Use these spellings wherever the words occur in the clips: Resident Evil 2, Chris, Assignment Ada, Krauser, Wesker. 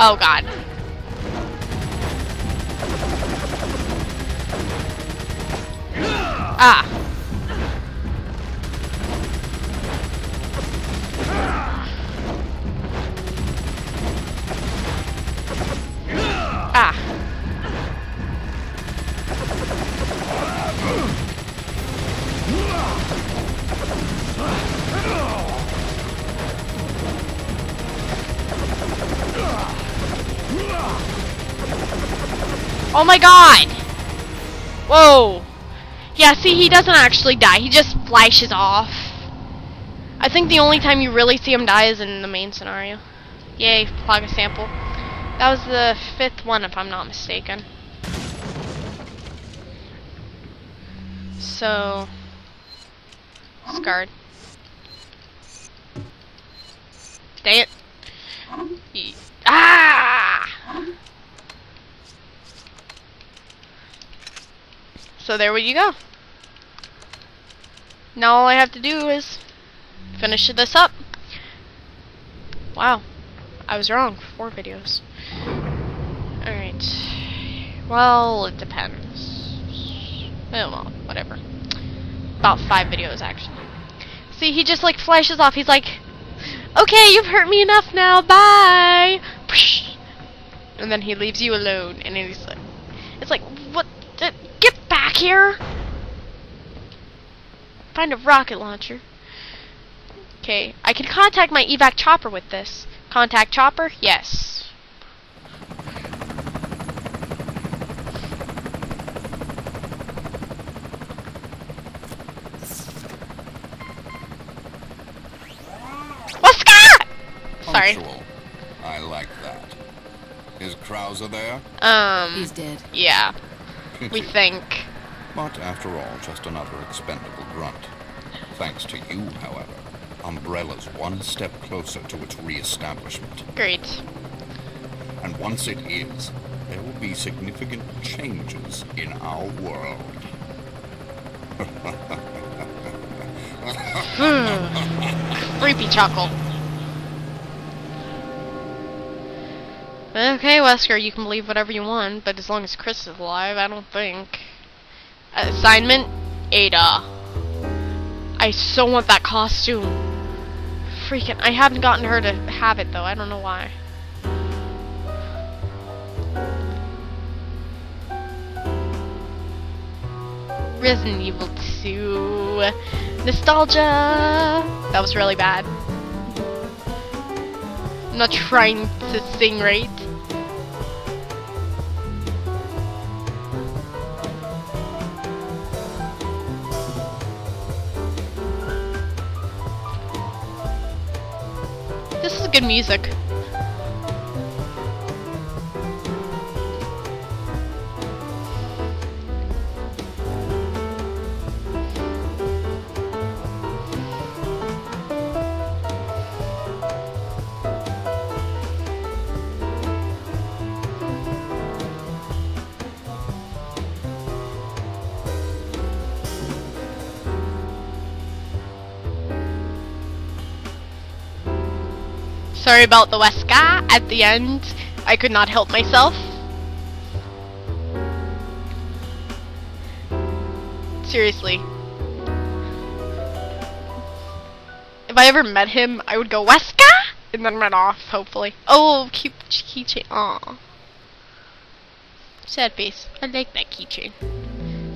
Oh god. Ah. Ah. Oh my god! Whoa! Yeah, see, he doesn't actually die. He just flashes off. I think the only time you really see him die is in the main scenario. Yay, plug a sample. That was the 5th one, if I'm not mistaken. So... Scarred. Dang it. Ah! So there you go. Now all I have to do is finish this up. Wow. I was wrong for 4 videos. Alright. Well, it depends. Well, whatever. About 5 videos, actually. See, he just, like, flashes off. He's like, okay, you've hurt me enough now. Bye! And then he leaves you alone. And he's like, it's like, what? Get back here! Find a rocket launcher. Okay, I can contact my evac chopper with this. Contact chopper? Yes. Wesker! Sorry. Punctual. I like that. Is Krauser there? He's dead. Yeah. We think. But after all, just another expendable grunt. Thanks to you, however, Umbrella's one step closer to its re-establishment. Great. And once it is, there will be significant changes in our world. Creepy chuckle. Okay, Wesker, you can believe whatever you want, but as long as Chris is alive, I don't think. Assignment Ada. I so want that costume. Freaking, I haven't gotten her to have it though, I don't know why. Resident Evil 2. Nostalgia! That was really bad. I'm not trying to sing right. This is good music. Sorry about the Wesker at the end. I could not help myself. Seriously. If I ever met him, I would go Wesker and then run off, hopefully. Oh, cute keychain. Aw. Sad face. I like that keychain.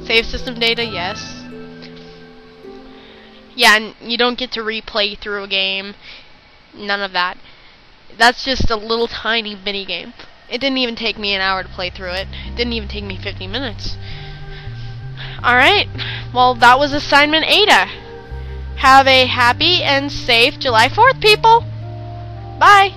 Save system data, yes. Yeah, and you don't get to replay through a game. None of that. That's just a little tiny mini game. It didn't even take me an hour to play through it. It didn't even take me 50 minutes. Alright, well that was Assignment Ada. Have a happy and safe July 4th, people! Bye!